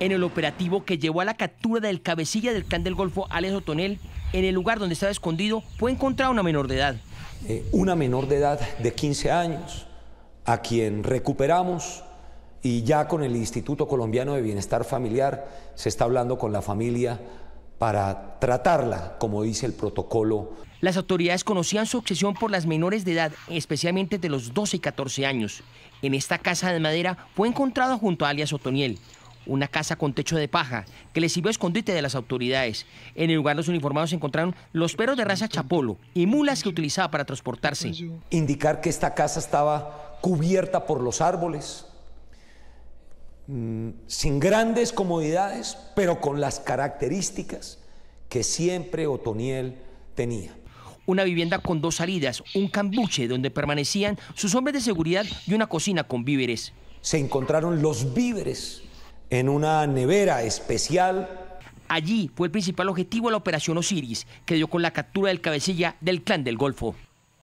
en el operativo que llevó a la captura del cabecilla del Clan del Golfo, Alex Otoniel, en el lugar donde estaba escondido, fue encontrada una menor de edad. Una menor de edad de 15 años, a quien recuperamos, y ya con el Instituto Colombiano de Bienestar Familiar se está hablando con la familia para tratarla, como dice el protocolo. Las autoridades conocían su obsesión por las menores de edad, especialmente de los 12 y 14 años. En esta casa de madera fue encontrado junto a alias Otoniel, una casa con techo de paja que le sirvió a escondite de las autoridades. En el lugar los uniformados encontraron los perros de raza Chapolo y mulas que utilizaba para transportarse. Indicar que esta casa estaba cubierta por los árboles, sin grandes comodidades, pero con las características que siempre Otoniel tenía. Una vivienda con dos salidas, un cambuche donde permanecían sus hombres de seguridad y una cocina con víveres. Se encontraron los víveres en una nevera especial. Allí fue el principal objetivo de la Operación Osiris, que dio con la captura del cabecilla del Clan del Golfo.